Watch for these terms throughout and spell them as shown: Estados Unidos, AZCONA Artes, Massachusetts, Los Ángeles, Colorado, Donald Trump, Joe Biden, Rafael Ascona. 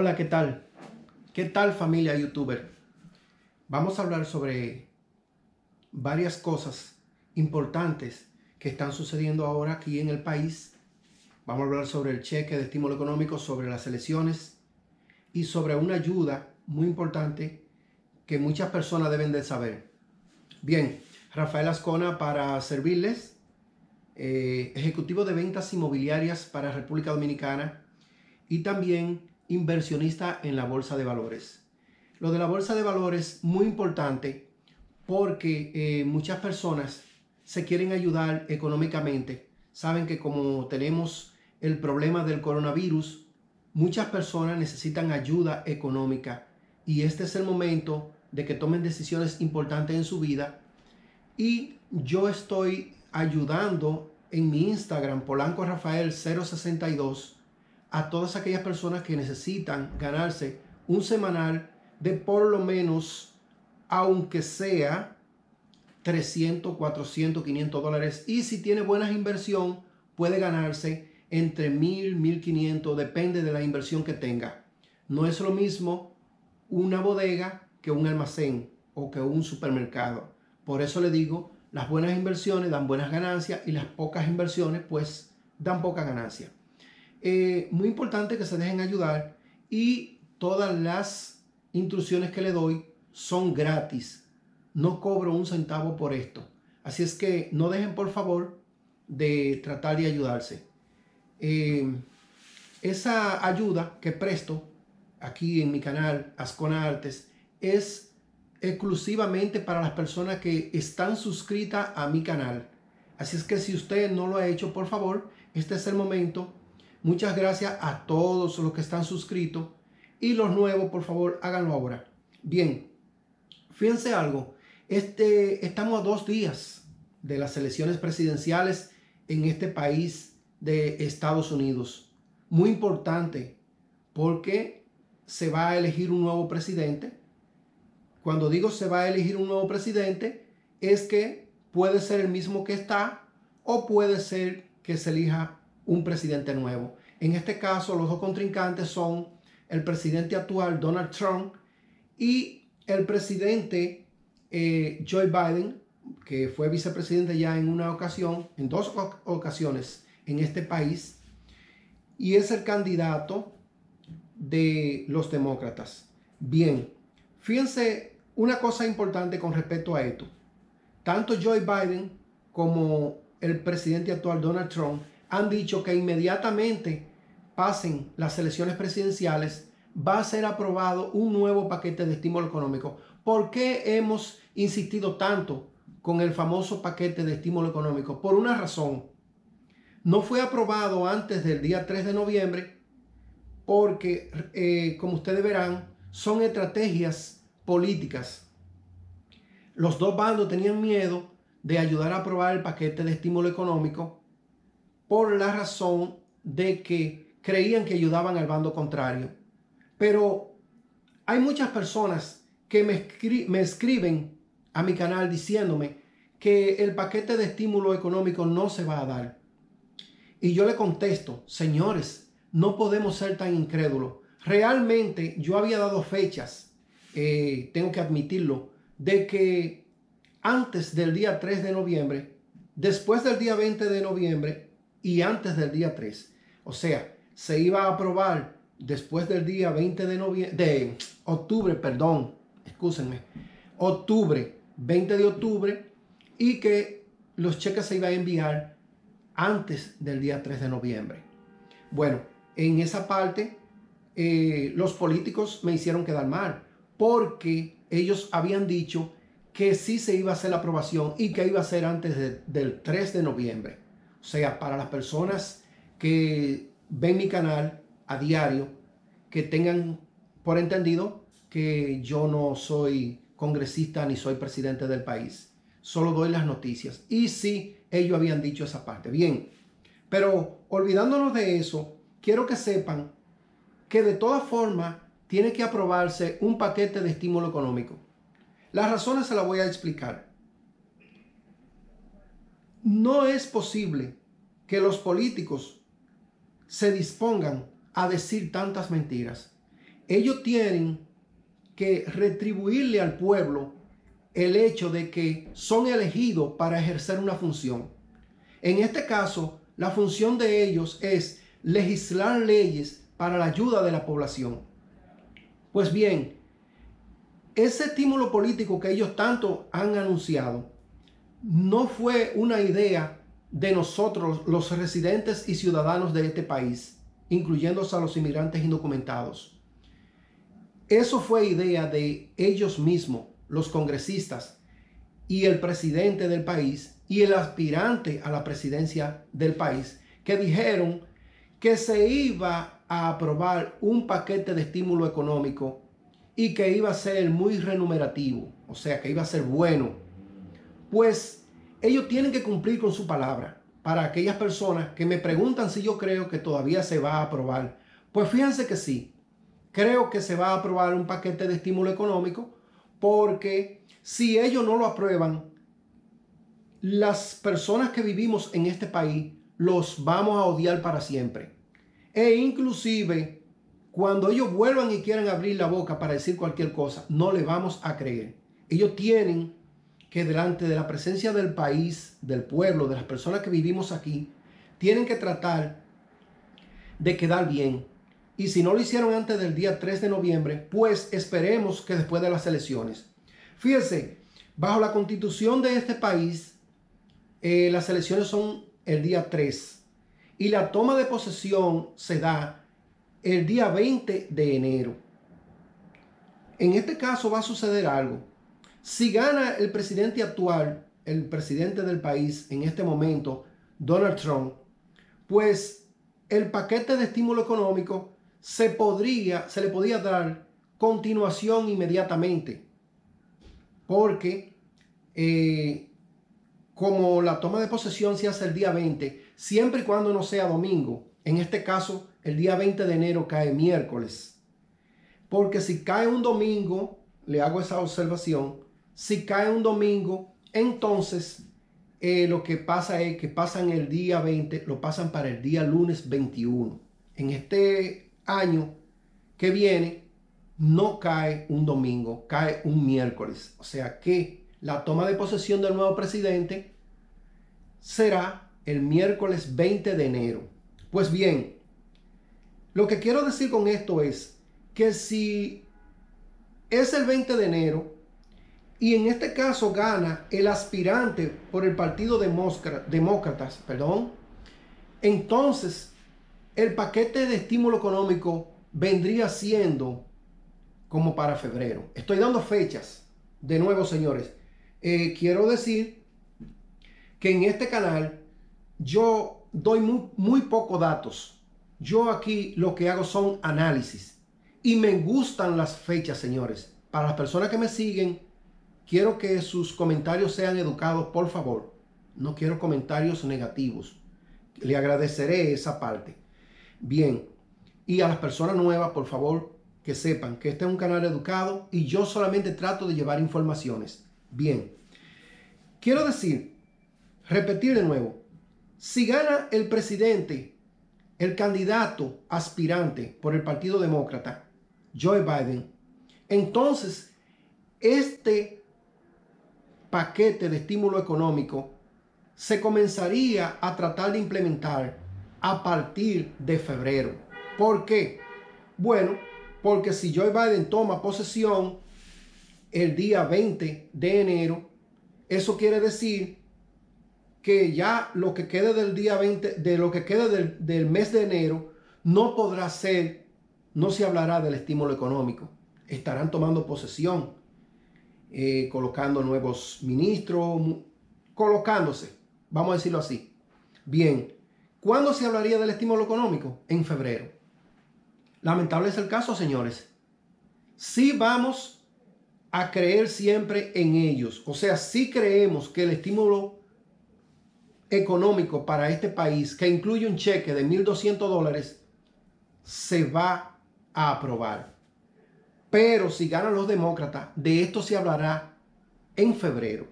Hola, ¿qué tal? ¿Qué tal, familia youtuber? Vamos a hablar sobre varias cosas importantes que están sucediendo ahora aquí en el país. Vamos a hablar sobre el cheque de estímulo económico, sobre las elecciones y sobre una ayuda muy importante que muchas personas deben de saber. Bien, Rafael Ascona para servirles, ejecutivo de ventas inmobiliarias para República Dominicana y también inversionista en la Bolsa de Valores. Lo de la Bolsa de Valores, muy importante, porque muchas personas se quieren ayudar económicamente. Saben que como tenemos el problema del coronavirus, muchas personas necesitan ayuda económica y este es el momento de que tomen decisiones importantes en su vida. Y yo estoy ayudando en mi Instagram, Polanco Rafael 062, a todas aquellas personas que necesitan ganarse un semanal de por lo menos, aunque sea $300, $400, $500. Y si tiene buena inversión, puede ganarse entre $1,000, $1,500, depende de la inversión que tenga. No es lo mismo una bodega que un almacén o que un supermercado. Por eso le digo, las buenas inversiones dan buenas ganancias y las pocas inversiones pues dan poca ganancia. Muy importante que se dejen ayudar y todas las instrucciones que le doy son gratis. No cobro un centavo por esto. Así es que no dejen, por favor, de tratar de ayudarse. Esa ayuda que presto aquí en mi canal AZCONA Artes es exclusivamente para las personas que están suscritas a mi canal. Así es que si usted no lo ha hecho, por favor, este es el momento. Muchas gracias a todos los que están suscritos y los nuevos, por favor, háganlo ahora. Bien, fíjense algo. Estamos a 2 días de las elecciones presidenciales en este país de Estados Unidos. Muy importante porque se va a elegir un nuevo presidente. Cuando digo se va a elegir un nuevo presidente, es que puede ser el mismo que está o puede ser que se elija un presidente nuevo. En este caso, los dos contrincantes son el presidente actual, Donald Trump, y el presidente Joe Biden, que fue vicepresidente ya en una ocasión, en 2 ocasiones en este país, y es el candidato de los demócratas. Bien, fíjense una cosa importante con respecto a esto. Tanto Joe Biden como el presidente actual, Donald Trump, han dicho que inmediatamente pasen las elecciones presidenciales, va a ser aprobado un nuevo paquete de estímulo económico. ¿Por qué hemos insistido tanto con el famoso paquete de estímulo económico? Por una razón. No fue aprobado antes del día 3 de noviembre porque, como ustedes verán, son estrategias políticas. Los dos bandos tenían miedo de ayudar a aprobar el paquete de estímulo económico por la razón de que creían que ayudaban al bando contrario. Pero hay muchas personas que me escriben a mi canal diciéndome que el paquete de estímulo económico no se va a dar. Y yo le contesto, señores, no podemos ser tan incrédulos. Realmente yo había dado fechas, tengo que admitirlo, de que antes del día 3 de noviembre, después del día 20 de noviembre, y antes del día 3, o sea, se iba a aprobar después del día 20 de octubre, perdón, excúsenme, octubre, 20 de octubre, y que los cheques se iban a enviar antes del día 3 de noviembre. Bueno, en esa parte los políticos me hicieron quedar mal, porque ellos habían dicho que sí se iba a hacer la aprobación y que iba a ser antes del 3 de noviembre. O sea, para las personas que ven mi canal a diario, que tengan por entendido que yo no soy congresista ni soy presidente del país. Solo doy las noticias. Y sí, ellos habían dicho esa parte. Bien, pero olvidándonos de eso, quiero que sepan que de todas formas tiene que aprobarse un paquete de estímulo económico. Las razones se las voy a explicar. No es posible que los políticos se dispongan a decir tantas mentiras. ellos tienen que retribuirle al pueblo el hecho de que son elegidos para ejercer una función. En este caso, la función de ellos es legislar leyes para la ayuda de la población. Pues bien, ese estímulo político que ellos tanto han anunciado no fue una idea de nosotros, los residentes y ciudadanos de este país, incluyéndose a los inmigrantes indocumentados. Eso fue idea de ellos mismos, los congresistas y el presidente del país y el aspirante a la presidencia del país, que dijeron que se iba a aprobar un paquete de estímulo económico y que iba a ser muy remunerativo, o sea, que iba a ser bueno. Pues ellos tienen que cumplir con su palabra. Para aquellas personas que me preguntan si yo creo que todavía se va a aprobar, pues fíjense que sí, creo que se va a aprobar un paquete de estímulo económico, porque si ellos no lo aprueban, las personas que vivimos en este país los vamos a odiar para siempre. E inclusive, cuando ellos vuelvan y quieran abrir la boca para decir cualquier cosa, no le vamos a creer. Ellos tienen que, delante de la presencia del país, del pueblo, de las personas que vivimos aquí, tienen que tratar de quedar bien. Y si no lo hicieron antes del día 3 de noviembre, pues esperemos que después de las elecciones. Fíjense, bajo la constitución de este país, las elecciones son el día 3 y la toma de posesión se da el día 20 de enero. En este caso va a suceder algo. Si gana el presidente actual, el presidente del país en este momento, Donald Trump, pues el paquete de estímulo económico se le podía dar continuación inmediatamente, porque como la toma de posesión se hace el día 20, siempre y cuando no sea domingo. En este caso, el día 20 de enero cae miércoles, porque si cae un domingo, le hago esa observación, si cae un domingo, entonces lo que pasa es que pasan el día 20, lo pasan para el día lunes 21. En este año que viene no cae un domingo, cae un miércoles, o sea que la toma de posesión del nuevo presidente será el miércoles 20 de enero. Pues bien, lo que quiero decir con esto es que si es el 20 de enero y en este caso gana el aspirante por el partido demócratas, entonces el paquete de estímulo económico vendría siendo como para febrero. Estoy dando fechas. De nuevo, señores, quiero decir que en este canal yo doy muy pocos datos. Yo aquí lo que hago son análisis. Y me gustan las fechas, señores. Para las personas que me siguen, quiero que sus comentarios sean educados, por favor. No quiero comentarios negativos. Le agradeceré esa parte. Bien, y a las personas nuevas, por favor, que sepan que este es un canal educado y yo solamente trato de llevar informaciones. Bien, quiero decir, repetir de nuevo, si gana el presidente, el candidato aspirante por el Partido Demócrata, Joe Biden, entonces este paquete de estímulo económico se comenzaría a tratar de implementar a partir de febrero. ¿Por qué? Bueno, porque si Joe Biden toma posesión el día 20 de enero, eso quiere decir que ya lo que quede del día 20, de lo que quede del mes de enero, no podrá ser, no se hablará del estímulo económico. Estarán tomando posesión, colocando nuevos ministros, colocándose, vamos a decirlo así. Bien. ¿Cuándo se hablaría del estímulo económico? En febrero. Lamentable es el caso, señores. Sí vamos a creer siempre en ellos. O sea, sí creemos que el estímulo económico para este país, que incluye un cheque de $1,200, se va a aprobar. Pero si ganan los demócratas, de esto se hablará en febrero.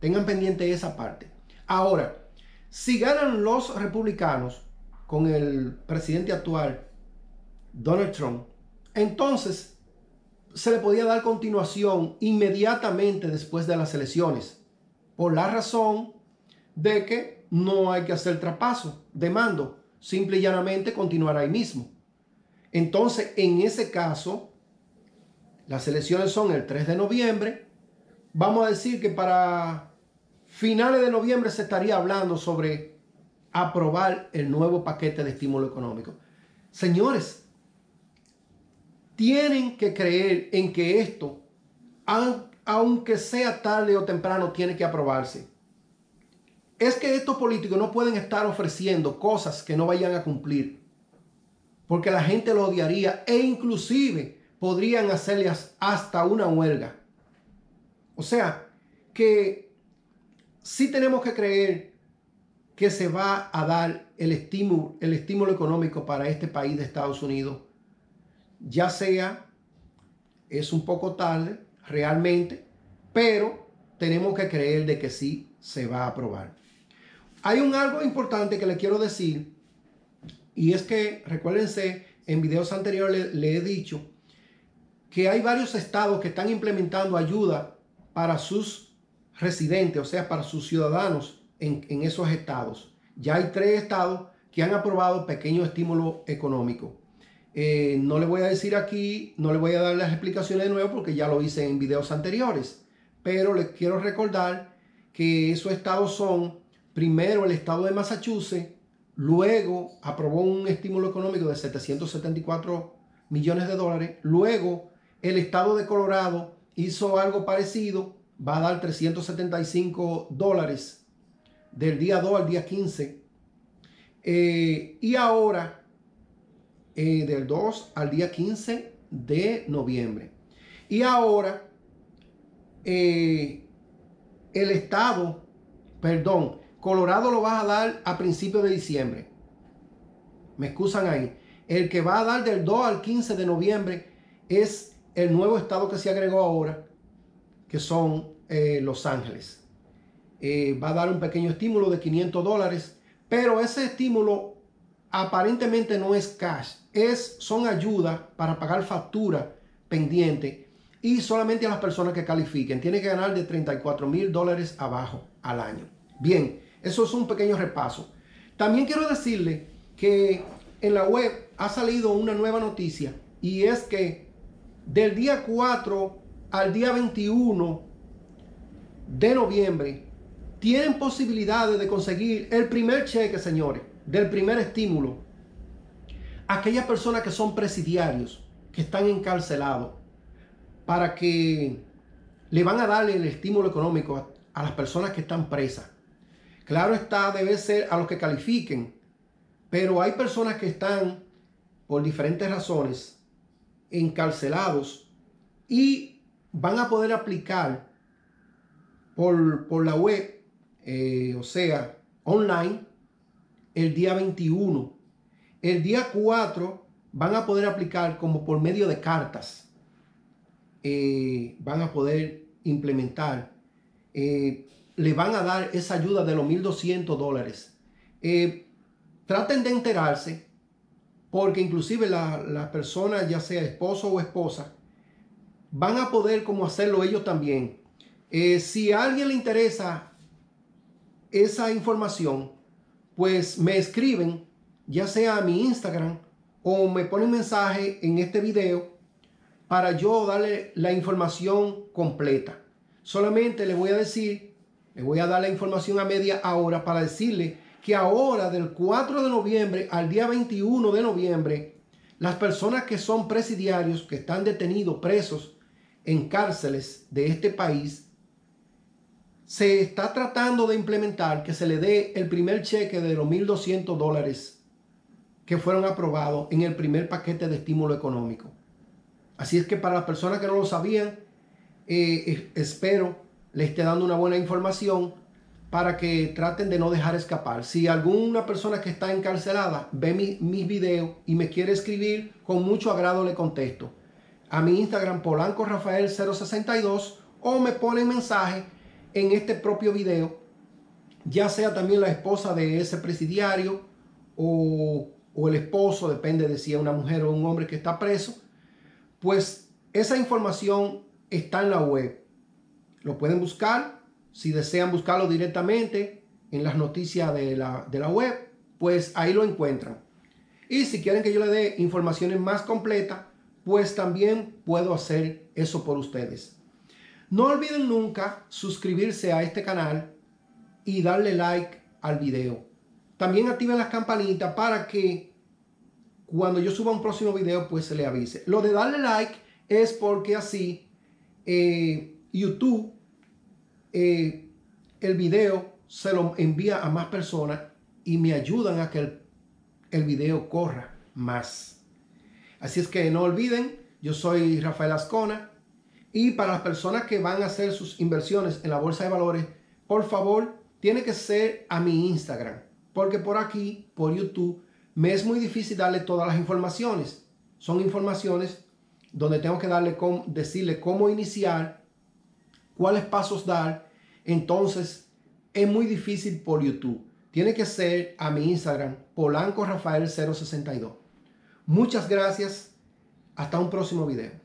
Tengan pendiente esa parte. Ahora, si ganan los republicanos con el presidente actual, Donald Trump, entonces se le podía dar continuación inmediatamente después de las elecciones, por la razón de que no hay que hacer traspaso de mando, simple y llanamente continuará ahí mismo. Entonces, en ese caso, las elecciones son el 3 de noviembre. Vamos a decir que para finales de noviembre se estaría hablando sobre aprobar el nuevo paquete de estímulo económico. Señores, tienen que creer en que esto, aunque sea tarde o temprano, tiene que aprobarse. Es que estos políticos no pueden estar ofreciendo cosas que no vayan a cumplir, porque la gente lo odiaría e inclusive podrían hacerles hasta una huelga. O sea, que sí tenemos que creer que se va a dar el estímulo económico para este país de Estados Unidos. Ya sea, es un poco tarde realmente, pero tenemos que creer de que sí se va a aprobar. Hay algo importante que le quiero decir, y es que recuérdense, en videos anteriores le he dicho que hay varios estados que están implementando ayuda para sus residentes, o sea, para sus ciudadanos en esos estados. Ya hay 3 estados que han aprobado pequeño estímulo económico. No le voy a decir aquí, no le voy a dar las explicaciones de nuevo porque ya lo hice en videos anteriores, pero les quiero recordar que esos estados son, primero el estado de Massachusetts, luego aprobó un estímulo económico de 774 millones de dólares, luego el estado de Colorado hizo algo parecido, va a dar 375 dólares del día 2 al día 15, y ahora del 2 al día 15 de noviembre. Y ahora Colorado lo va a dar a principios de diciembre. Me excusan ahí. El que va a dar del 2 al 15 de noviembre es el nuevo estado que se agregó ahora, que son Los Ángeles. Va a dar un pequeño estímulo de 500 dólares, pero ese estímulo aparentemente no es cash, son ayudas para pagar factura pendiente y solamente a las personas que califiquen. Tiene que ganar de 34 mil dólares abajo al año. Bien, eso es un pequeño repaso. También quiero decirle que en la web ha salido una nueva noticia, y es que del día 4 al día 21 de noviembre tienen posibilidades de conseguir el primer cheque, señores, del primer estímulo. Aquellas personas que son presidiarios, que están encarcelados, para que le van a darle el estímulo económico a las personas que están presas. Claro está, debe ser a los que califiquen, pero hay personas que están por diferentes razones encarcelados y van a poder aplicar por la web, o sea, online, el día 21. El día 4 van a poder aplicar como por medio de cartas. Van a poder implementar. Le van a dar esa ayuda de los 1.200 dólares. Traten de enterarse, porque inclusive las personas, ya sea esposo o esposa, van a poder como hacerlo ellos también. Si a alguien le interesa esa información, pues me escriben, ya sea a mi Instagram, o me ponen mensaje en este video para yo darle la información completa. Solamente le voy a dar la información a media hora para decirle que ahora del 4 de noviembre al día 21 de noviembre, las personas que son presidiarios, que están detenidos, presos en cárceles de este país, se está tratando de implementar que se le dé el primer cheque de los 1.200 dólares que fueron aprobados en el primer paquete de estímulo económico. Así es que para las personas que no lo sabían, espero les esté dando una buena información para que traten de no dejar escapar. Si alguna persona que está encarcelada ve mis videos y me quiere escribir, con mucho agrado le contesto. A mi Instagram, PolancoRafael062, o me ponen mensaje en este propio video, ya sea también la esposa de ese presidiario o el esposo, depende de si es una mujer o un hombre que está preso, Pues esa información está en la web. Lo pueden buscar. Si desean buscarlo directamente en las noticias de la web, pues ahí lo encuentran. Y si quieren que yo le dé informaciones más completas, pues también puedo hacer eso por ustedes. No olviden nunca suscribirse a este canal y darle like al video. También activen las campanitas para que cuando yo suba un próximo video, pues se le avise. Lo de darle like es porque así YouTube el video se lo envía a más personas y me ayudan a que el video corra más. Así es que no olviden, yo soy Rafael Ascona, y para las personas que van a hacer sus inversiones en la bolsa de valores, por favor, tiene que ser a mi Instagram, porque por aquí, por YouTube, me es muy difícil darle todas las informaciones. Son informaciones donde tengo que darle decirle cómo iniciar, cuáles pasos dar. Entonces, es muy difícil por YouTube. Tiene que ser a mi Instagram, Polanco Rafael 062. Muchas gracias. Hasta un próximo video.